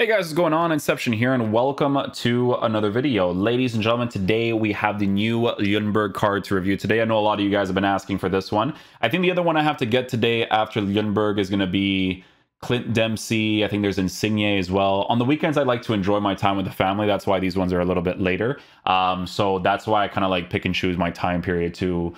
Hey guys, what's going on? Inception here, and welcome to another video. Ladies and gentlemen, today we have the new Ljungberg card to review. Today, I know a lot of you guys have been asking for this one. I think the other one I have to get today after Ljungberg is going to be Clint Dempsey. I think there's Insigne as well. On the weekends, I like to enjoy my time with the family. That's why these ones are a little bit later. So that's why I kind of like pick and choose my time period to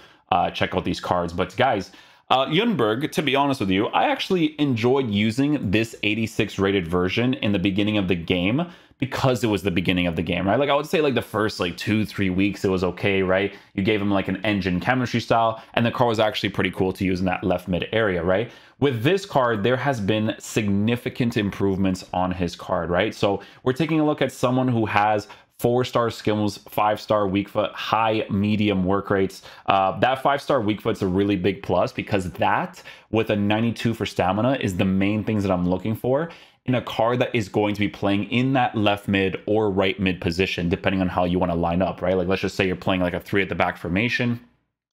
check out these cards. But guys, Ljungberg, to be honest with you, I actually enjoyed using this 86 rated version in the beginning of the game because it was the beginning of the game, right? Like I would say like the first like 2-3 weeks, it was okay, right? You gave him like an engine chemistry style and the car was actually pretty cool to use in that left mid area, right? With this card, there has been significant improvements on his card, right? So we're taking a look at someone who has 4-star skills, 5-star weak foot, high medium work rates. That 5-star weak foot's a really big plus because that, with a 92 for stamina, is the main things that I'm looking for in a card that is going to be playing in that left mid or right mid position, depending on how you want to line up, right? Like, let's just say you're playing like a 3 at the back formation.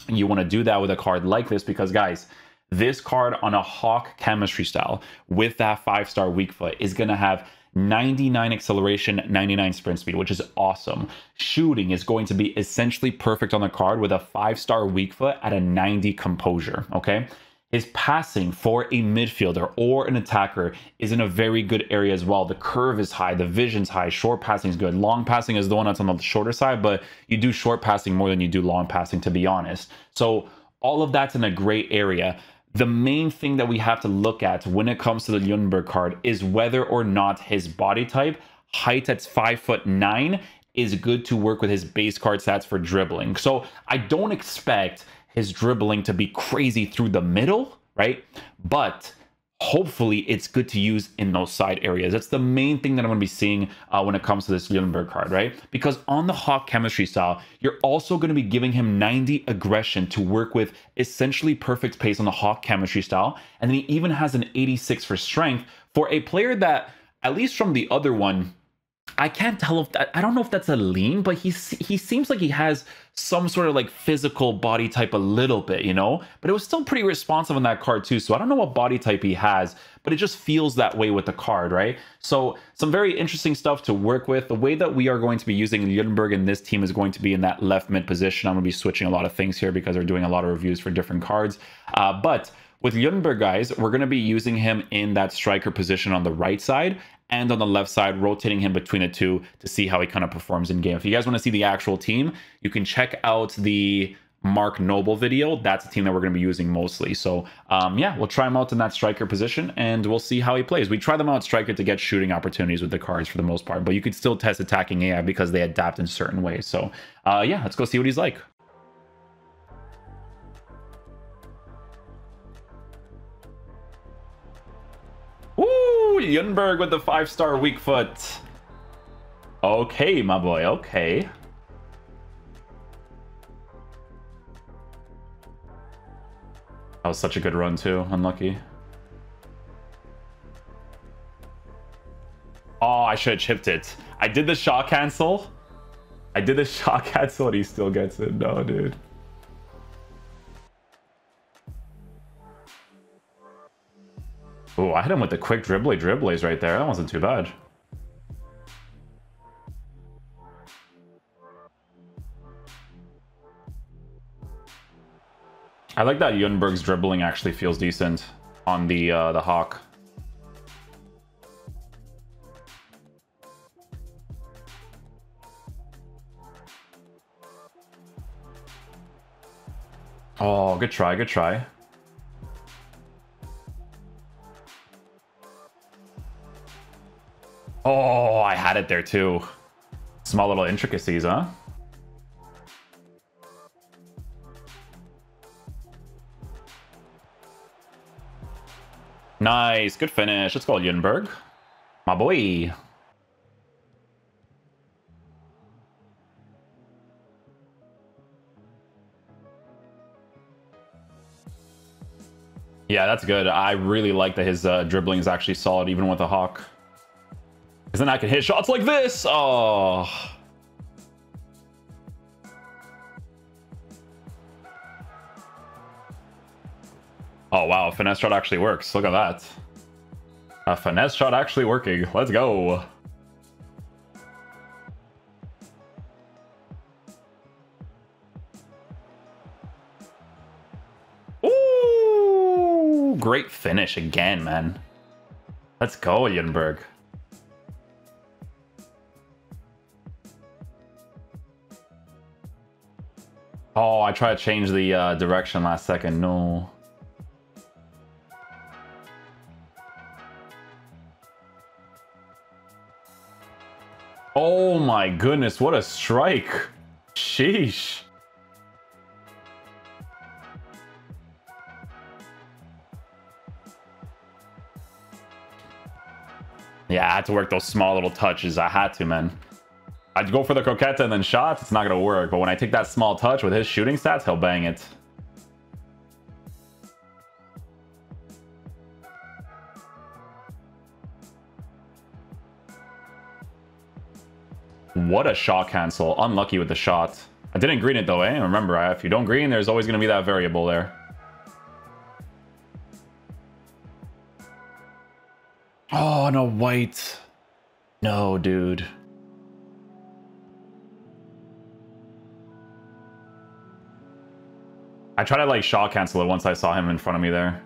You want to do that with a card like this because, guys, this card on a Hawk chemistry style with that 5-star weak foot is going to have 99 acceleration, 99 sprint speed, which is awesome. Shooting is going to be essentially perfect on the card with a 5-star weak foot at a 90 composure, okay? His passing for a midfielder or an attacker is in a very good area as well. The curve is high, the vision's high, short passing is good. Long passing is the one that's on the shorter side, but you do short passing more than you do long passing, to be honest. So all of that's in a great area. The main thing that we have to look at when it comes to the Ljungberg card is whether or not his body type, height at 5'9", is good to work with his base card stats for dribbling. So I don't expect his dribbling to be crazy through the middle, right? But hopefully it's good to use in those side areas. That's the main thing that I'm going to be seeing when it comes to this Ljungberg card, right? Because on the Hawk chemistry style, you're also going to be giving him 90 aggression to work with essentially perfect pace on the Hawk chemistry style. And then he even has an 86 for strength for a player that, at least from the other one, I can't tell if that, I don't know if that's a lean, but he seems like he has some sort of like physical body type a little bit, you know, but it was still pretty responsive on that card too. So I don't know what body type he has, but it just feels that way with the card, right? So some very interesting stuff to work with. The way that we are going to be using Ljungberg in this team is going to be in that left mid position. I'm going to be switching a lot of things here because we're doing a lot of reviews for different cards, but with Ljungberg, guys, we're going to be using him in that striker position on the right side and on the left side, rotating him between the two to see how he kind of performs in game. If you guys want to see the actual team, you can check out the Mark Noble video. That's the team that we're going to be using mostly. So yeah, we'll try him out in that striker position and we'll see how he plays. We try them out striker to get shooting opportunities with the cards for the most part, but you could still test attacking AI because they adapt in certain ways. So yeah, let's go see what he's like. Ljungberg with the 5-star weak foot. Okay, my boy, okay. That was such a good run too, unlucky. Oh, I should have chipped it. I did the shot cancel. I did the shot cancel and he still gets it. No, dude. Oh, I hit him with the quick dribblies right there. That wasn't too bad. I like that Ljungberg's dribbling actually feels decent on the Hawk. Oh, good try, good try. Oh, I had it there too. Small little intricacies, huh? Nice, good finish. Let's go, Ljungberg. My boy. Yeah, that's good. I really like that his dribbling is actually solid, even with a Hawk. Because then I can hit shots like this. Oh. Oh, wow. Finesse shot actually works. Look at that. A finesse shot actually working. Let's go. Ooh, great finish again, man. Let's go, Ljungberg. Oh, I tried to change the direction last second. No. Oh my goodness, what a strike. Sheesh. Yeah, I had to work those small little touches. I had to, man. I'd go for the croqueta and then shots. It's not going to work. But when I take that small touch with his shooting stats, he'll bang it. What a shot cancel. Unlucky with the shot. I didn't green it, though, eh? Remember, if you don't green, there's always going to be that variable there. Oh, no white. No, dude. I tried to like shot cancel it once I saw him in front of me there.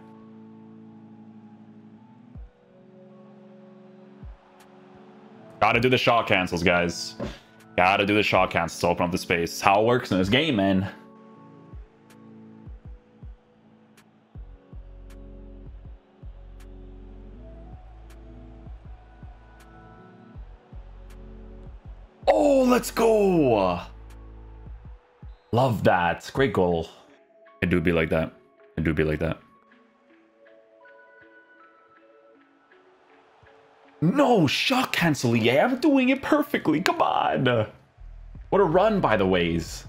Gotta do the shot cancels, guys. Gotta do the shot cancels to open up the space. It's how it works in this game, man. Oh, let's go. Love that. Great goal. It do be like that. It do be like that. No, shot cancel. Yeah, I'm doing it perfectly. Come on. What a run by the ways.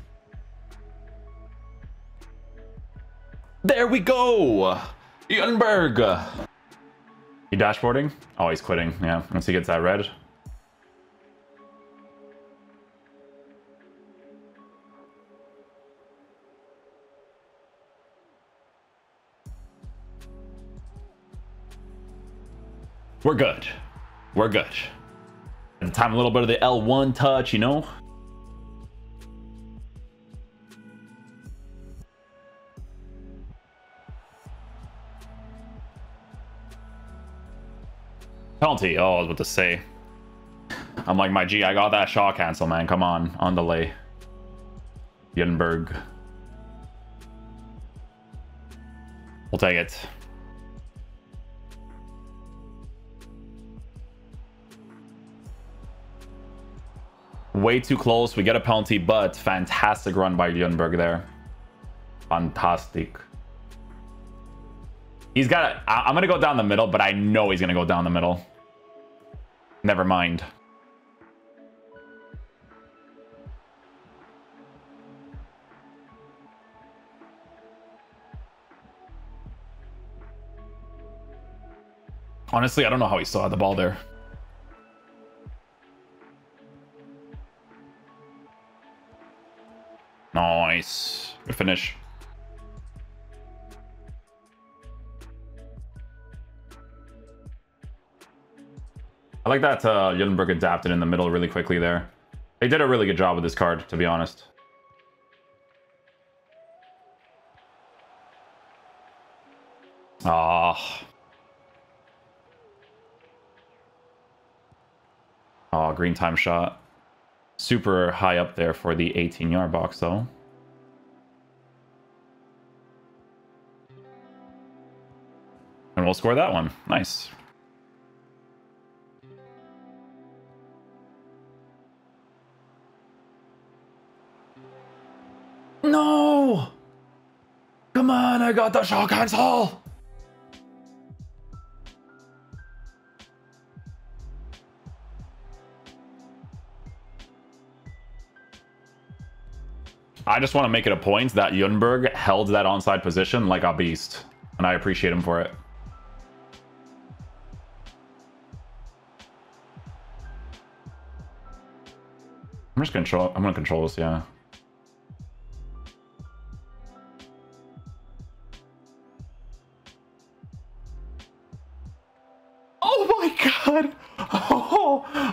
There we go. Ljungberg. You dashboarding? Oh, he's quitting. Yeah, once he gets that red. We're good. We're good. At the time, a little bit of the L1 touch, you know? Penalty. Oh, I was about to say. I'm like, my G, I got that shot cancel, man. Come on delay. Ljungberg. We'll take it. Way too close. We get a penalty, but fantastic run by Ljungberg there. Fantastic. He's got... I'm going to go down the middle, but I know he's going to go down the middle. Never mind. Honestly, I don't know how he still had the ball there. Nice. Good finish. I like that Ljungberg adapted in the middle really quickly there. They did a really good job with this card, to be honest. Ah. Oh. Oh, green time shot. Super high up there for the 18-yard box, though. And we'll score that one. Nice. No! Come on, I got the shot cancel! I just want to make it a point that Ljungberg held that onside position like a beast, and I appreciate him for it. I'm just control. I'm gonna control this, yeah. Oh no!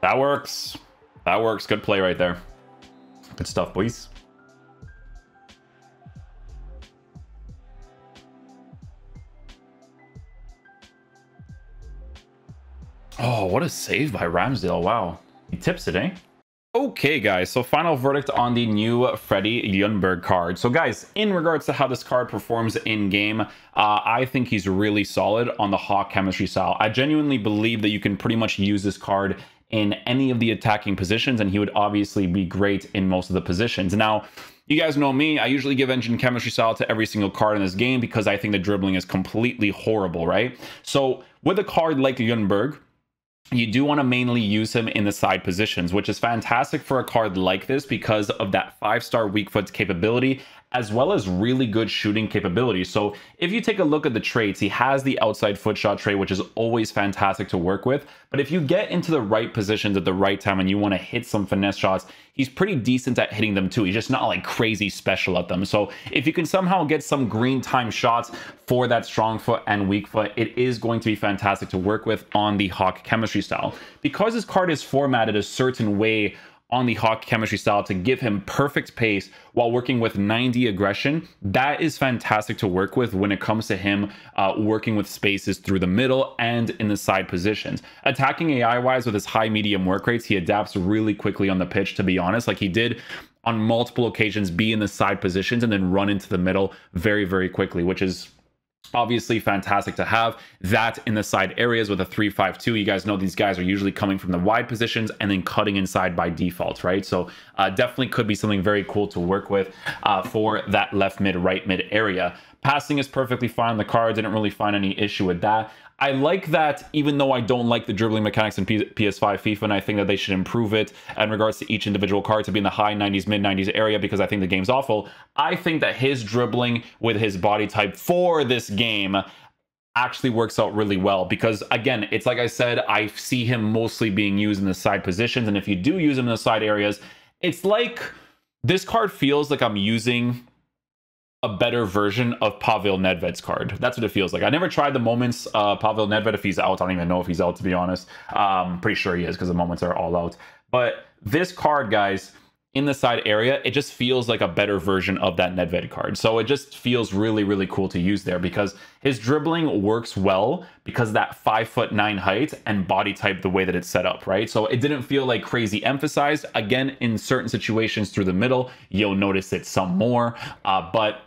That works. That works. Good play right there. Good stuff, boys. Oh, what a save by Ramsdale. Wow. He tips it, eh? Okay, guys. So final verdict on the new Freddie Ljungberg card. So, guys, in regards to how this card performs in-game, I think he's really solid on the Hawk chemistry style. I genuinely believe that you can pretty much use this card in any of the attacking positions, and he would obviously be great in most of the positions. Now, you guys know me, I usually give engine chemistry style to every single card in this game because I think the dribbling is completely horrible, right? So with a card like Ljungberg, you do want to mainly use him in the side positions, which is fantastic for a card like this because of that 5-star weak foot capability, as well as really good shooting capability. So if you take a look at the traits, he has the outside foot shot trait, which is always fantastic to work with. But if you get into the right positions at the right time and you want to hit some finesse shots, he's pretty decent at hitting them too. He's just not like crazy special at them. So if you can somehow get some green time shots for that strong foot and weak foot, it is going to be fantastic to work with on the Hawk chemistry style. Because this card is formatted a certain way on the Hawk chemistry style to give him perfect pace while working with 90 aggression, that is fantastic to work with when it comes to him working with spaces through the middle and in the side positions. Attacking AI wise with his high medium work rates, he adapts really quickly on the pitch, to be honest. Like, he did on multiple occasions be in the side positions and then run into the middle very, very quickly, which is obviously fantastic to have that in the side areas with a 3-5-2. You guys know these guys are usually coming from the wide positions and then cutting inside by default, right? So definitely could be something very cool to work with for that left mid, right mid area. Passing is perfectly fine on the card. Didn't really find any issue with that. I like that, even though I don't like the dribbling mechanics in PS5 FIFA, and I think that they should improve it in regards to each individual card to be in the high 90s, mid 90s area, because I think the game's awful. I think that his dribbling with his body type for this game actually works out really well because, again, it's like I said, I see him mostly being used in the side positions. And if you do use him in the side areas, it's like this card feels like I'm using a better version of Pavel Nedved's card. That's what it feels like. I never tried the moments. Pavel Nedved, if he's out, I don't even know if he's out, to be honest. Pretty sure he is because the moments are all out. But this card, guys, in the side area, it just feels like a better version of that Nedved card. So it just feels really, really cool to use there because his dribbling works well because that 5'9" height and body type, the way that it's set up, right? So it didn't feel like crazy emphasized. Again, in certain situations through the middle, you'll notice it some more, but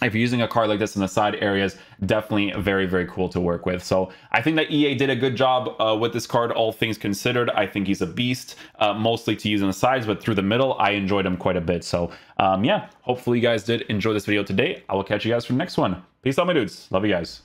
if you're using a card like this in the side areas, definitely very, very cool to work with. So I think that EA did a good job with this card, all things considered. I think he's a beast, mostly to use on the sides, but through the middle, I enjoyed him quite a bit. So yeah, hopefully you guys did enjoy this video today. I will catch you guys for the next one. Peace out, my dudes. Love you guys.